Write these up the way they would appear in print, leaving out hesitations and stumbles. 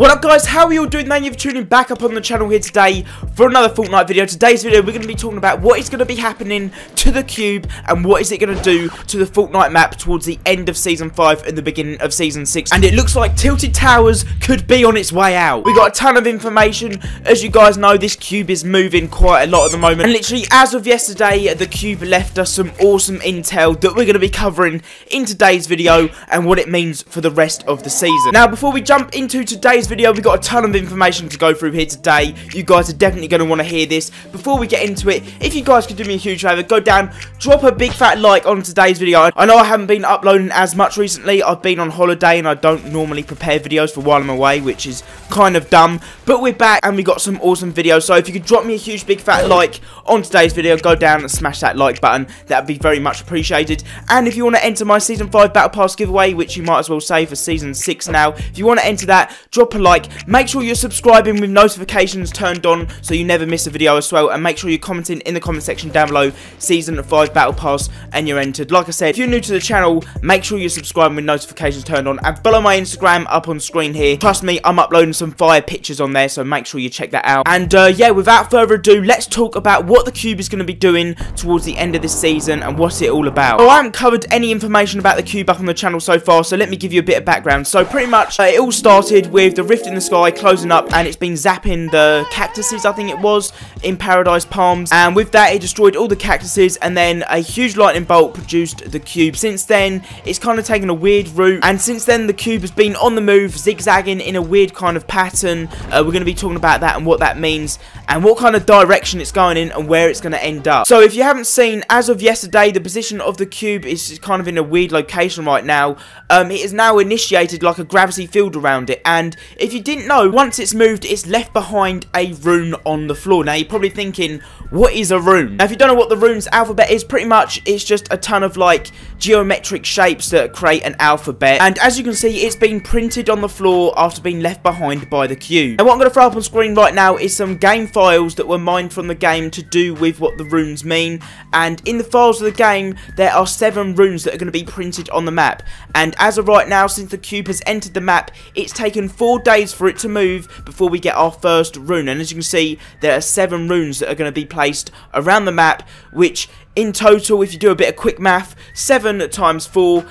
What up guys, how are you all doing? Thank you for tuning back up on the channel here today for another Fortnite video. Today's video we're going to be talking about what is going to be happening to the cube and what is it going to do to the Fortnite map towards the end of Season 5 and the beginning of Season 6. And it looks like Tilted Towers could be on its way out. We got a ton of information. As you guys know, this cube is moving quite a lot at the moment. And literally as of yesterday, the cube left us some awesome intel that we're going to be covering in today's video and what it means for the rest of the season. Now before we jump into today's video, we've got a ton of information to go through here today. You guys are definitely going to want to hear this. Before we get into it, if you guys could do me a huge favour, go down, drop a big fat like on today's video. I know I haven't been uploading as much recently. I've been on holiday and I don't normally prepare videos for while I'm away, which is kind of dumb, but we're back and we got some awesome videos. So if you could drop me a huge big fat like on today's video, go down and smash that like button. That'd be very much appreciated. And if you want to enter my Season 5 Battle Pass giveaway, which you might as well say for Season 6 now, if you want to enter that, drop a like, make sure you're subscribing with notifications turned on so you never miss a video as well, and make sure you're commenting in the comment section down below Season 5 Battle Pass and you're entered. Like I said, if you're new to the channel, make sure you're subscribing with notifications turned on and follow my Instagram up on screen here. Trust me, I'm uploading some fire pictures on there, so make sure you check that out. And yeah, without further ado, let's talk about what the cube is going to be doing towards the end of this season and what's it all about. Oh, I haven't covered any information about the cube up on the channel so far, so let me give you a bit of background. So pretty much it all started with the rift in the sky closing up, and it's been zapping the cactuses, I think it was, in Paradise Palms, and with that it destroyed all the cactuses, and then a huge lightning bolt produced the cube. Since then it's kind of taken a weird route, and since then the cube has been on the move, zigzagging in a weird kind of pattern. We're going to be talking about that and what that means and what kind of direction it's going in and where it's going to end up. So if you haven't seen, as of yesterday the position of the cube is kind of in a weird location right now. It is now initiated like a gravity field around it, and if you didn't know, once it's moved, it's left behind a rune on the floor. Now, you're probably thinking, what is a rune? Now, if you don't know what the rune's alphabet is, pretty much, it's just a ton of, like, geometric shapes that create an alphabet. And as you can see, it's been printed on the floor after being left behind by the cube. And what I'm going to throw up on screen right now is some game files that were mined from the game to do with what the runes mean. And in the files of the game, there are 7 runes that are going to be printed on the map. And as of right now, since the cube has entered the map, it's taken 4 days for it to move before we get our first rune, and as you can see there are 7 runes that are going to be placed around the map, which in total, if you do a bit of quick math, 7 times 4,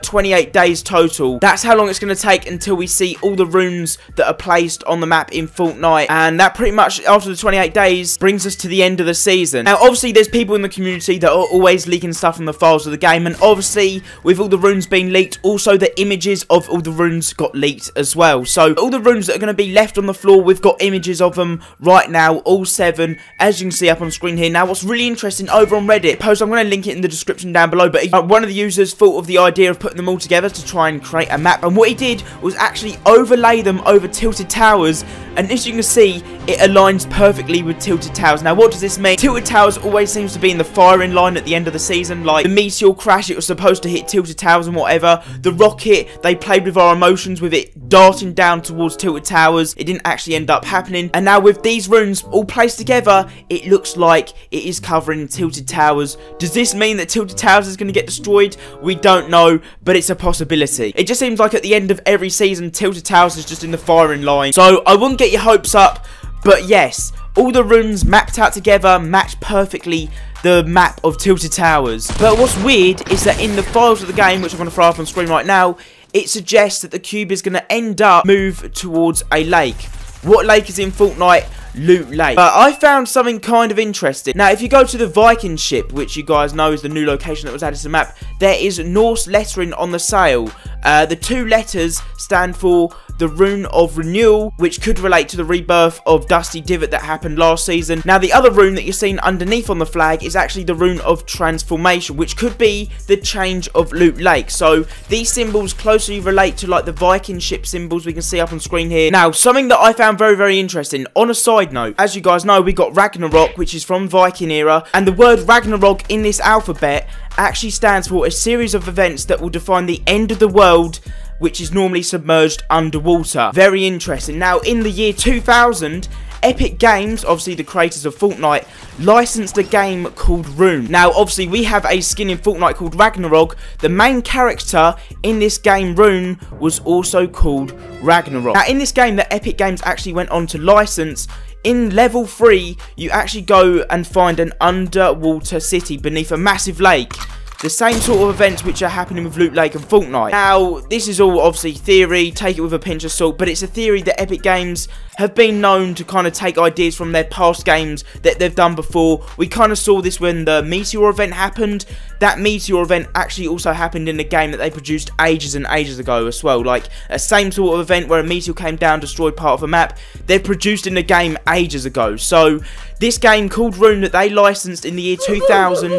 28 days total. That's how long it's going to take until we see all the runes that are placed on the map in Fortnite, and that pretty much, after the 28 days, brings us to the end of the season. Now, obviously, there's people in the community that are always leaking stuff from the files of the game, and obviously, with all the runes being leaked, also the images of all the runes got leaked as well. So, all the runes that are going to be left on the floor, we've got images of them right now, all 7, as you can see up on screen here. Now, what's really interesting, over on Reddit, post, I'm going to link it in the description down below, but one of the users thought of the idea of putting them all together to try and create a map, and what he did was actually overlay them over Tilted Towers, and as you can see it aligns perfectly with Tilted Towers. Now what does this mean? Tilted Towers always seems to be in the firing line at the end of the season, like the meteor crash, it was supposed to hit Tilted Towers and whatever, the rocket, they played with our emotions with it darting down towards Tilted Towers, it didn't actually end up happening, and now with these runes all placed together it looks like it is covering Tilted Towers. Does this mean that Tilted Towers is going to get destroyed? We don't know, but it's a possibility. It just seems like at the end of every season, Tilted Towers is just in the firing line. So I wouldn't get your hopes up, but yes, all the runes mapped out together match perfectly the map of Tilted Towers. But what's weird is that in the files of the game, which I'm going to throw up on screen right now, it suggests that the cube is going to end up move towards a lake. What lake is in Fortnite? Loot Lake. I found something kind of interesting. Now, if you go to the Viking ship, which you guys know is the new location that was added to the map, there is Norse lettering on the sail. The 2 letters stand for the Rune of Renewal, which could relate to the rebirth of Dusty Divot that happened last season. Now, the other rune that you're seeing underneath on the flag is actually the Rune of Transformation, which could be the change of Loot Lake. So, these symbols closely relate to, like, the Viking ship symbols we can see up on screen here. Now, something that I found very, very interesting, on a side note, as you guys know, we got Ragnarok, which is from Viking era, and the word Ragnarok in this alphabet actually stands for a series of events that will define the end of the world, which is normally submerged underwater. Very interesting. Now, in the year 2000, Epic Games, obviously the creators of Fortnite, licensed a game called Rune. Now, obviously, we have a skin in Fortnite called Ragnarok. The main character in this game, Rune, was also called Ragnarok. Now, in this game that Epic Games actually went on to license, in level 3, you actually go and find an underwater city beneath a massive lake. The same sort of events which are happening with Loot Lake and Fortnite. Now, this is all obviously theory, take it with a pinch of salt, but it's a theory that Epic Games have been known to kind of take ideas from their past games that they've done before. We kind of saw this when the meteor event happened. That meteor event actually also happened in a game that they produced ages and ages ago as well. Like, a same sort of event where a meteor came down, destroyed part of a map. They're produced in a game ages ago. So, this game called Rune that they licensed in the year 2000,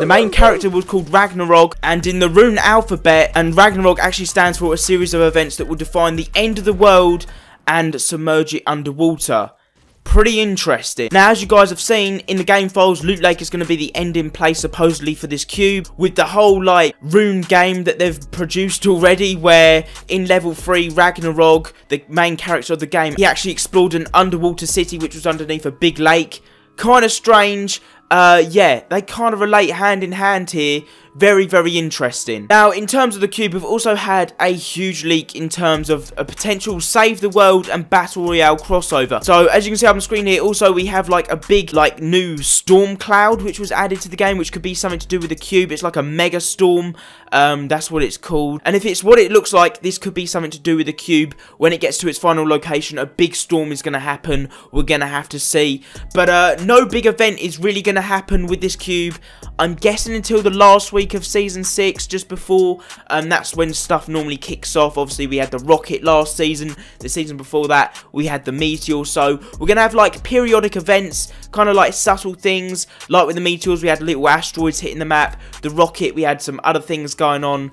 the main character was called Ragnarok, and in the Rune alphabet, and Ragnarok actually stands for a series of events that will define the end of the world and submerge it underwater. Pretty interesting. Now, as you guys have seen in the game files, Loot Lake is going to be the ending place supposedly for this cube, with the whole like Rune game that they've produced already, where in level 3 Ragnarok, the main character of the game, he actually explored an underwater city which was underneath a big lake. Kind of strange. Yeah, they kind of relate hand in hand here. Very, very interesting. Now, in terms of the cube, we've also had a huge leak in terms of a potential Save the World and Battle Royale crossover. So, as you can see on the screen here, also we have like a big, like, new storm cloud which was added to the game, which could be something to do with the cube. It's like a mega storm. That's what it's called. And if it's what it looks like, this could be something to do with the cube. When it gets to its final location, a big storm is going to happen. We're going to have to see. But no big event is really going to happen with this cube. I'm guessing until the last week of season 6, just before, and that's when stuff normally kicks off. Obviously, we had the rocket last season, the season before that we had the meteor, so we're gonna have like periodic events, kind of like subtle things, like with the meteors we had little asteroids hitting the map, the rocket we had some other things going on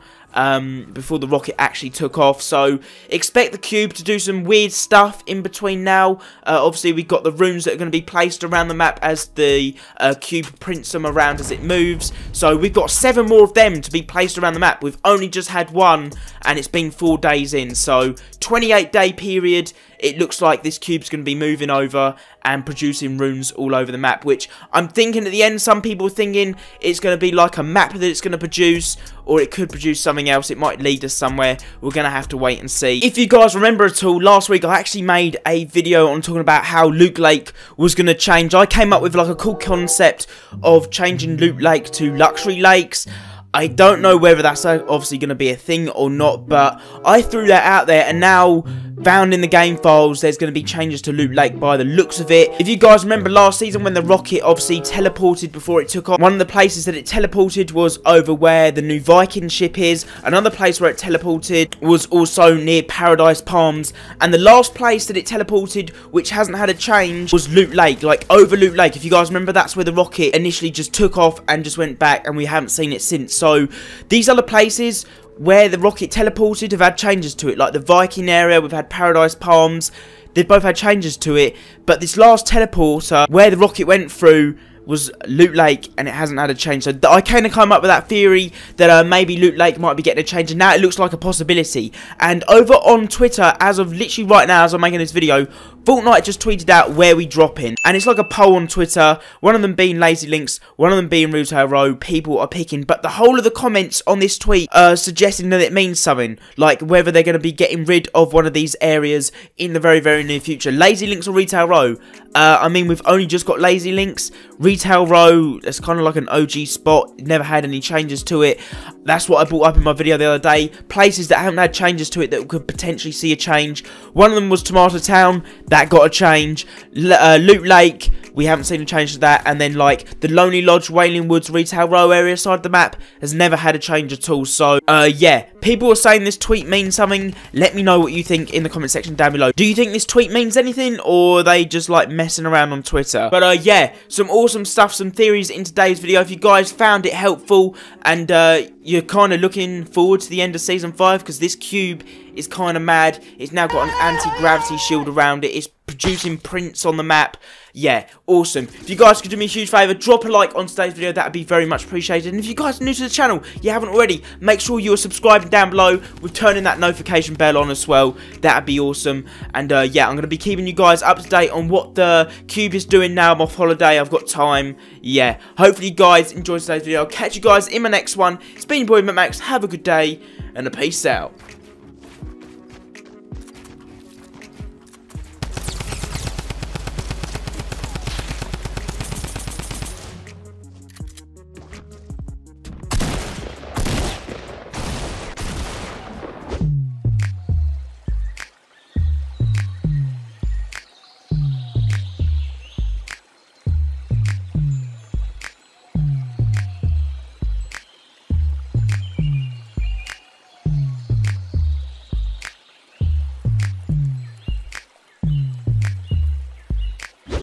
before the rocket actually took off. So expect the cube to do some weird stuff in between now. Obviously we've got the runes that are going to be placed around the map as the cube prints them around as it moves. So we've got 7 more of them to be placed around the map. We've only just had 1 and it's been 4 days in, so 28-day period. It looks like this cube's going to be moving over and producing runes all over the map, which I'm thinking at the end, some people are thinking it's going to be like a map that it's going to produce, or it could produce something else. It might lead us somewhere. We're going to have to wait and see. If you guys remember at all, last week I actually made a video on talking about how Loot Lake was going to change. I came up with like a cool concept of changing Loot Lake to Luxury Lakes. I don't know whether that's obviously going to be a thing or not, but I threw that out there, and now found in the game files there's going to be changes to Loot Lake by the looks of it. If you guys remember last season when the rocket obviously teleported before it took off, one of the places that it teleported was over where the new Viking ship is. Another place where it teleported was also near Paradise Palms, and the last place that it teleported which hasn't had a change was Loot Lake, like over Loot Lake. If you guys remember, that's where the rocket initially just took off and just went back, and we haven't seen it since. So these other places where the rocket teleported have had changes to it, like the Viking area, we've had Paradise Palms, they've both had changes to it, but this last teleporter where the rocket went through was Loot Lake, and it hasn't had a change. So I kind of came up with that theory that maybe Loot Lake might be getting a change, and now it looks like a possibility. And over on Twitter, as of literally right now as I'm making this video, Fortnite just tweeted out where we drop in, and it's like a poll on Twitter, one of them being Lazy Links, one of them being Retail Row. People are picking, but the whole of the comments on this tweet are suggesting that it means something, like whether they're going to be getting rid of one of these areas in the very, very near future. Lazy Links or Retail Row? I mean, we've only just got Lazy Links. Retail Row, that's kind of like an OG spot, never had any changes to it. That's what I brought up in my video the other day, places that haven't had changes to it that could potentially see a change. One of them was Tomato Town. That got a change. Loot Lake, we haven't seen a change to that. And then like the Lonely Lodge, Wailing Woods, Retail Row area side of the map has never had a change at all. So yeah, people are saying this tweet means something. Let me know what you think in the comment section down below. Do you think this tweet means anything, or are they just like messing around on Twitter? But yeah, some awesome stuff, some theories in today's video. If you guys found it helpful and you're kind of looking forward to the end of season 5, because this cube is kind of mad. It's now got an anti-gravity shield around it. It's producing prints on the map. Yeah, awesome. If you guys could do me a huge favour, drop a like on today's video, that would be very much appreciated. And if you guys are new to the channel, you haven't already, make sure you are subscribing down below with turning that notification bell on as well. That would be awesome. And yeah, I'm going to be keeping you guys up to date on what the Cube is doing now. I'm off holiday, I've got time. Yeah, hopefully you guys enjoyed today's video. I'll catch you guys in my next one. It's been your boy MACMACS, have a good day, and a peace out.